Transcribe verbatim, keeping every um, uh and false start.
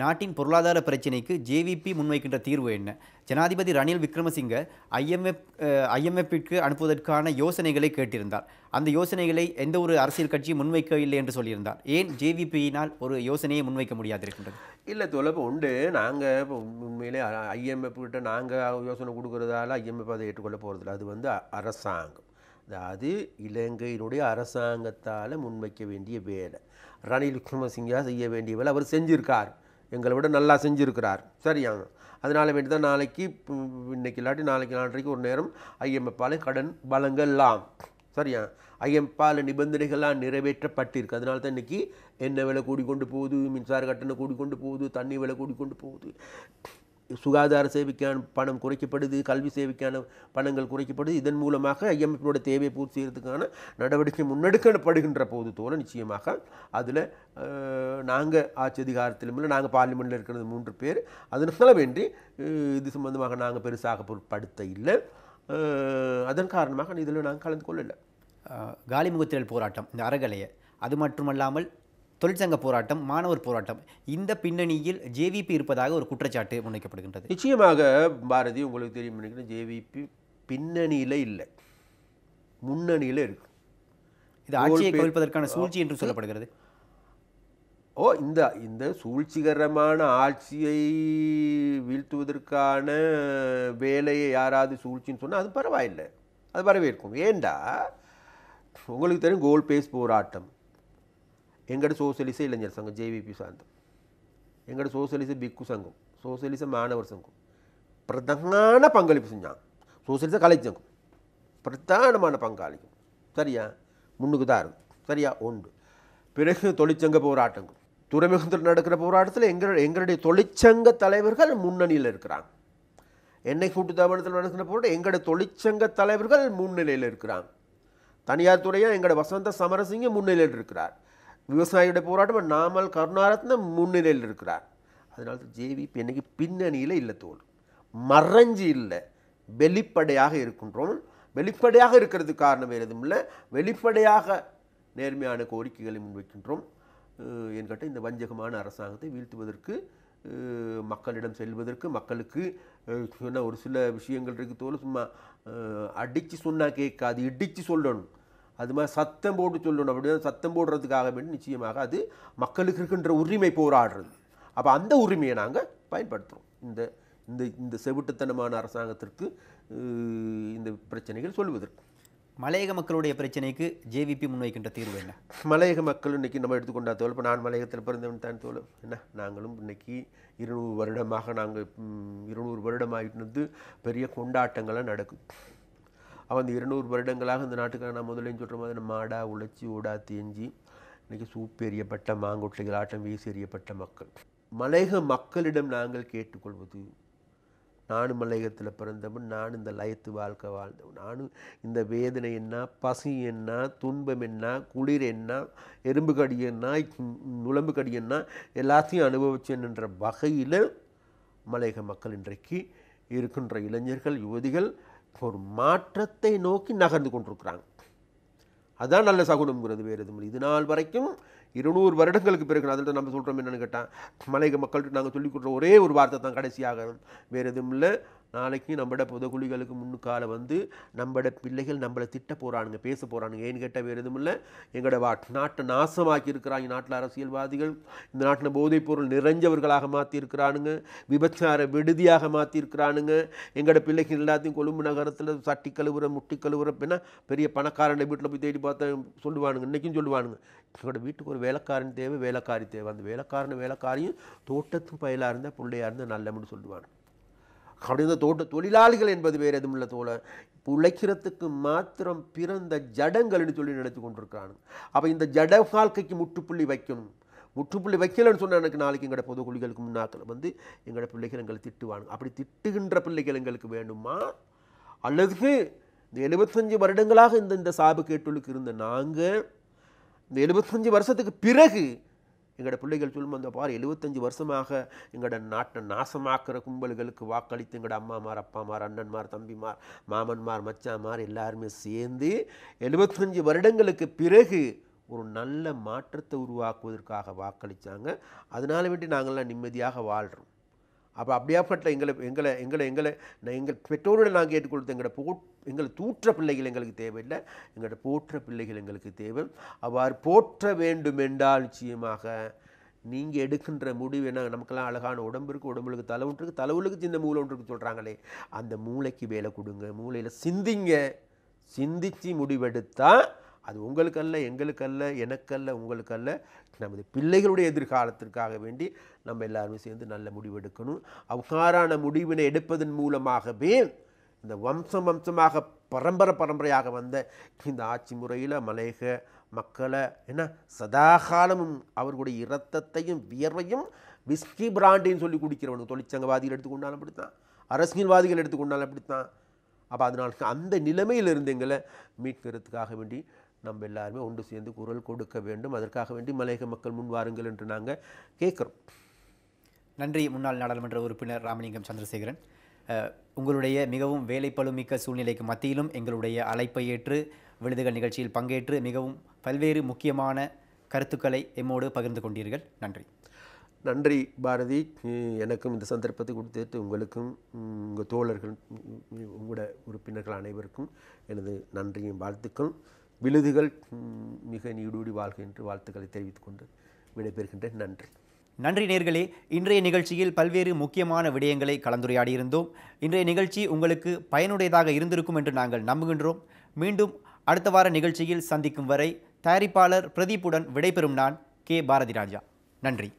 நாட்டின் பொருளாதார பிரச்சனைக்கு ஜேவிபி முன்வைக்கின்ற தீர்வு என்ன? ஜனாதிபதி ரணில் விக்ரமசிங்க ஐஎம்எஃப் ஐஎம்எஃப்க்கு அனுப்புவதற்கான யோசனைகளை கேட்டிருந்தார். அந்த யோசனைகளை எந்த ஒரு அரசியல் கட்சியும் முன்வைக்கவில்லை என்று சொல்லியிருந்தார். ஏன் ஜேவிபியினால் ஒரு யோசனையை முன்வைக்க முடியாதிருக்கின்றது? இல்லை தொலைப்பு உண்டு. நாங்கள் இப்போ உண்மையிலே ஐஎம்எஃப் கிட்ட நாங்கள் யோசனை கொடுக்குறதால ஐஎம்எஃப் அதை ஏற்றுக்கொள்ள போகிறதில்ல. அது வந்து அரசாங்கம், அது இலங்கையினுடைய அரசாங்கத்தால் முன்வைக்க வேண்டிய வேலை. ரணில் விக்ரமசிங்கா செய்ய வேண்டிய வேலை அவர் செஞ்சிருக்கார், எங்களை விட நல்லா செஞ்சுருக்கிறார். சரியாங்க, அதனால் வேண்டி தான் நாளைக்கு இன்றைக்கி இல்லாட்டி நாளைக்கு நாளைக்கு ஒரு நேரம் ஐஎம்எஃப்பால் கடன் வழங்கலாம். சரியா, ஐஎம்எஃப்பால் நிபந்தனைகள்லாம் நிறைவேற்றப்பட்டிருக்கு. அதனால தான் இன்றைக்கி எண்ணெய் விலை கூடிக்கொண்டு போகுது, மின்சார கட்டணம் கூடிக்கொண்டு போகுது, தண்ணி விலை கூடிக்கொண்டு போகுது, சுகாதார சேவைக்கான பணம் குறைக்கப்படுது, கல்வி சேவைக்கான பணங்கள் குறைக்கப்படுது. இதன் மூலமாக ஐஎம்எஃப்னோட தேவையை பூர்த்தி செய்கிறதுக்கான நடவடிக்கை முன்னெடுக்கப்படுகின்ற போது தோல நிச்சயமாக அதில் நாங்கள் ஆட்சி அதிகாரத்திலும் இல்லை, நாங்கள் பார்லிமெண்ட்டில் இருக்கிறது மூன்று பேர், அதனால வேண்டி இது சம்பந்தமாக நாங்கள் பெருசாக பொருட்படுத்த இல்லை. அதன் காரணமாக இதில் நாங்கள் கலந்து கொள்ளலை. காலிமுகத்திரல் போராட்டம், இந்த அறகலையை, அது மட்டுமல்லாமல் தொழிற்சங்க போராட்டம், மாணவர் போராட்டம், இந்த பின்னணியில் ஜேவிபி இருப்பதாக ஒரு குற்றச்சாட்டு முன்வைக்கப்படுகின்றது. நிச்சயமாக பாரதி உங்களுக்கு தெரியும் நினைக்கிறேன், ஜேவிபி பின்னணியில் இல்லை, முன்னணியில் இருக்கு. இது ஆட்சியை கவிழ்ப்பதற்கான சூழ்ச்சி என்று சொல்லப்படுகிறது. ஓ, இந்த இந்த சூழ்ச்சிகரமான ஆட்சியை வீழ்த்துவதற்கான வேலையை யாராவது சூழ்ச்சின்னு சொன்னால் அது பரவாயில்லை, அது வரவேற்கும். ஏண்டா உங்களுக்கு தெரியும், கோல் பேஸ் போராட்டம் எங்கள்ட சோசியலிச இளைஞர் சங்கம் ஜேவிபி சார்ந்தம், எங்கள்ட சோசியலிச பிக்கு சங்கம், சோசியலிச மாணவர் சங்கம் பிரதான பங்களிப்பு செஞ்சாங்க. சோசியலிச கலை சங்கம் பிரதானமான பங்காளிக்கும் சரியா முன்னுக்கு தான் இருக்கும். சரியா உண்டு. பிறகு தொழிற்சங்க போராட்டங்கள், துறைமுகத்தில் நடக்கிற போராட்டத்தில் எங்கள் எங்களுடைய தொழிற்சங்க தலைவர்கள் முன்னணியில் இருக்கிறாங்க. எண்ணெய் கூட்டு தாபனத்தில் நடக்கிற போராட்டம் எங்களுடைய தொழிற்சங்க தலைவர்கள் முன்னிலையில் இருக்கிறாங்க. தனியார் துறையாக எங்களோட வசந்த சமரசிங்க முன்னிலையில் இருக்கிறார். விவசாயியுடைய போராட்டம் நாமல் கருணாரத்னம் முன்னிலையில் இருக்கிறார். அதனால ஜேவிபி இன்னைக்கு பின்னணியில் இல்லை தோல், மறைஞ்சி இல்லை, வெளிப்படையாக இருக்கின்றோம். வெளிப்படையாக இருக்கிறதுக்கு காரணம் எதுவும் இல்லை, வெளிப்படையாக நேர்மையான கோரிக்கைகளை முன்வைக்கின்றோம். என்கிட்ட இந்த வஞ்சகமான அரசாங்கத்தை வீழ்த்துவதற்கு, மக்களிடம் செல்வதற்கு, மக்களுக்கு சொன்ன ஒரு சில விஷயங்கள் இருக்குது தோல், சும்மா அடித்து சொன்னால் கேட்காது, இடித்து சொல்லணும், அது மாதிரி சத்தம் போட்டு சொல்லணும். அப்படின்னா சத்தம் போடுறதுக்காக வேண்டி நிச்சயமாக அது மக்களுக்கு இருக்கின்ற உரிமை போராடுறது. அப்போ அந்த உரிமையை நாங்கள் பயன்படுத்துகிறோம். இந்த இந்த இந்த செவிட்டுத்தனமான அரசாங்கத்திற்கு இந்த பிரச்சனைகள் சொல்வதற்கு. மலையக மக்களுடைய பிரச்சனைக்கு ஜேவிபி முன்வைக்கின்ற தீர்வு என்ன? மலையக மக்கள் இன்றைக்கி நம்ம எடுத்துக்கொண்டா தோல், இப்போ நான் மலையகத்தில் பிறந்தவன் தான் தோல். என்ன, நாங்களும் இன்றைக்கி இருநூறு வருடமாக நாங்கள் இருநூறு வருடமாகிட்டு பெரிய கொண்டாட்டங்களாக நடக்கும். அவன் அந்த இருநூறு வருடங்களாக இந்த நாட்டுக்காக நான் முதலையும் சொல்கிற மாதிரி நம்ம ஆடா உழைச்சி ஓடா தேஞ்சி இன்றைக்கி சூப்பு எறியப்பட்ட மாங்கொட்டைகள் ஆட்டம் வீசி எறியப்பட்ட மக்கள். மலையக மக்களிடம் நாங்கள் கேட்டுக்கொள்வது, நானும் மலையகத்தில் பிறந்தவன், நானும் இந்த லயத்து வாழ்க்கை வாழ்ந்தவன், நானும் இந்த வேதனை என்ன, பசி என்ன, துன்பம் என்ன, குளிர் என்ன, எறும்பு கடி என்ன, நுழம்பு கடி என்ன, எல்லாத்தையும் அனுபவிச்சேன் என்ற வகையில் மலையக மக்கள் இன்றைக்கு இருக்கின்ற இளைஞர்கள் யுவதிகள் ஒரு மாற்றத்தை நோக்கி நகர்ந்து கொண்டிருக்கிறாங்க. அதுதான் நல்ல சகுனம்ங்கிறது, வேறு எதுவும். இது நாள் வரைக்கும் இருநூறு வருடங்களுக்கு பிறகு அதில் நம்ம சொல்கிறோம் என்னென்னு கேட்டால், மலையக மக்கள்கிட்ட நாங்கள் சொல்லிக் கொடுக்குற ஒரே ஒரு வார்த்தை தான் கடைசியாக, வேறு எதுவும் இல்லை, நாளைக்கு நம்மட புதகுலிகளுக்கு முன்னுக்கால வந்து நம்மட பிள்ளைகள் நம்மளை திட்ட போகிறானுங்க, பேச போகிறானுங்க. ஏன்னு கேட்டால் வேறு எதுவும் இல்லை, எங்களோட வா நாட்டை நாசமாக்கி இருக்கிறாங்க நாட்டில் அரசியல்வாதிகள், இந்த நாட்டில் போதைப்பொருள் நிறைஞ்சவர்களாக மாற்றியிருக்கிறானுங்க, விபச்சார விடுதியாக மாற்றியிருக்கிறானுங்க, எங்களோட பிள்ளைகள் எல்லாத்தையும் கொழும்பு நகரத்தில் சட்டி கழுவுற முட்டி கழுவுற பின்னா பெரிய பணக்காரனை வீட்டில் போய் தேடி பார்த்தா சொல்லுவானுங்க, இன்றைக்கும் சொல்லுவானுங்க, எங்களோட வீட்டுக்கு ஒரு வேலைக்காரன் தேவை, வேலைக்காரி தேவை, அந்த வேலைக்காரன் வேலைக்காரியும் தோட்டத்து பயிலாக இருந்தால் பிள்ளையாக இருந்தால் நல்லமுன்னு சொல்லுவாங்க. அப்படிந்த தோட்ட தொழிலாளிகள் என்பது வேறு எதுவும் இல்லை தோல, உழைக்கிறதுக்கு மாத்திரம் பிறந்த ஜடங்கள்னு சொல்லி நினைத்து கொண்டிருக்கிறாங்க. அப்போ இந்த ஜட வாழ்க்கைக்கு முற்றுப்புள்ளி வைக்கணும். முற்றுப்புள்ளி வைக்கலன்னு சொன்னால் எனக்கு நாளைக்கு எங்களோட பொது குழிகளுக்கு முன்னாக்கில் வந்து எங்களோட பிள்ளைகள் எங்களை திட்டுவாங்க. அப்படி திட்டுகின்ற பிள்ளைகள் எங்களுக்கு வேணுமா? அல்லது இந்த எழுபத்தஞ்சு வருடங்களாக இந்த இந்த சாபு கேட்டொழுக்கு இருந்த நாங்கள் இந்த எழுபத்தஞ்சு வருஷத்துக்கு பிறகு எங்களோட பிள்ளைகள் சொல்லும் அந்த பார் எழுபத்தஞ்சு வருஷமாக எங்களோட நாட்டை நாசமாக்குற கும்பல்களுக்கு வாக்களித்து எங்களோட அம்மாமார் அப்பாமார் அண்ணன்மார் தம்பிமார் மாமன்மார் மச்சாமார் எல்லாருமே சேர்ந்து எழுபத்தஞ்சு வருடங்களுக்கு பிறகு ஒரு நல்ல மாற்றத்தை உருவாக்குவதற்காக வாக்களித்தாங்க. அதனால வேண்டி நாங்கள்லாம் நிம்மதியாக வாழ்கிறோம். அப்போ அப்படியாப்பட்ட எங்களை எங்களை எங்களை எங்களை எங்கள் பெற்றோரோட நாங்கள் கேட்டுக்கொடுத்து எங்களோட போ எங்களை தூற்ற பிள்ளைகள் எங்களுக்கு தேவையில்லை, எங்களோட போற்ற பிள்ளைகள் எங்களுக்கு தேவை. அவ்வாறு போற்ற வேண்டுமென்றால் நிச்சயமாக நீங்கள் எடுக்கின்ற முடிவு என்ன, நமக்கெல்லாம் அழகான உடம்பு இருக்குது, உடம்புக்கு தலைவுன் இருக்குது, தலைவுலுக்கு சின்ன மூளை ஒன்று இருக்குது சொல்கிறாங்களே, அந்த மூளைக்கு வேலை கொடுங்க, மூளையில் சிந்திங்க, சிந்தித்து முடிவெடுத்தால் அது உங்களுக்கல்ல, எங்களுக்கல்ல, எனக்கல்ல, உங்களுக்கல்ல, நமது பிள்ளைகளுடைய எதிர்காலத்திற்காக வேண்டி நம்ம எல்லாருமே சேர்ந்து நல்ல முடிவெடுக்கணும். அவ்வாறான முடிவினை எடுப்பதன் மூலமாகவே இந்த வம்சம் வம்சமாக பரம்பரை பரம்பரையாக வந்த இந்த ஆட்சி முறையில் மலையக மக்களை என்ன சதாகாலமும் அவர்களுடைய இரத்தத்தையும் வியர்வையும் விஸ்கி பிராண்டின்னு சொல்லி குடிக்கிறவங்க தொழிற்சங்கவாதிகள் எடுத்துக்கொண்டாலும் அப்படித்தான், அரசியல்வாதிகள் எடுத்துக்கொண்டாலும் அப்படித்தான். அப்போ அதனால அந்த நிலைமையிலிருந்து எங்களை மீட்கிறதுக்காக வேண்டி நம்ம எல்லாருமே ஒன்று சேர்ந்து குரல் கொடுக்க வேண்டும். அதற்காக வேண்டி மலையக மக்கள் முன் வாருங்கள் என்று நாங்கள் கேட்குறோம். நன்றி. முன்னாள் நாடாளுமன்ற உறுப்பினர் ராமலிங்கம் சந்திரசேகரன், உங்களுடைய மிகவும் வேலைப்பளுமிக்க சூழ்நிலைக்கு மத்தியிலும் எங்களுடைய அழைப்பை ஏற்று விருதுகள் நிகழ்ச்சியில் பங்கேற்று மிகவும் பல்வேறு முக்கியமான கருத்துக்களை எம்மோடு பகிர்ந்து கொண்டீர்கள். நன்றி. நன்றி பாரதி. எனக்கும் இந்த சந்தர்ப்பத்தை கொடுத்துட்டு உங்களுக்கும் உங்கள் தோழர்கள் உங்களோட உறுப்பினர்கள் அனைவருக்கும் எனது நன்றியும் வாழ்த்துக்கள். விழுதுகள் மிக நீடூடி வாழ்க என்று வாழ்த்துக்களை தெரிவித்துக் கொண்டு விடைபெறுகின்றேன். நன்றி. நன்றி நேர்களே. இன்றைய நிகழ்ச்சியில் பல்வேறு முக்கியமான விடயங்களை கலந்துரையாடியிருந்தோம். இன்றைய நிகழ்ச்சி உங்களுக்கு பயனுடையதாக இருந்திருக்கும் என்று நாங்கள் நம்புகின்றோம். மீண்டும் அடுத்த வார நிகழ்ச்சியில் சந்திக்கும் வரை தயாரிப்பாளர் பிரதீப்புடன் விடைபெறும் நான் கே பாரதிராஜா. நன்றி.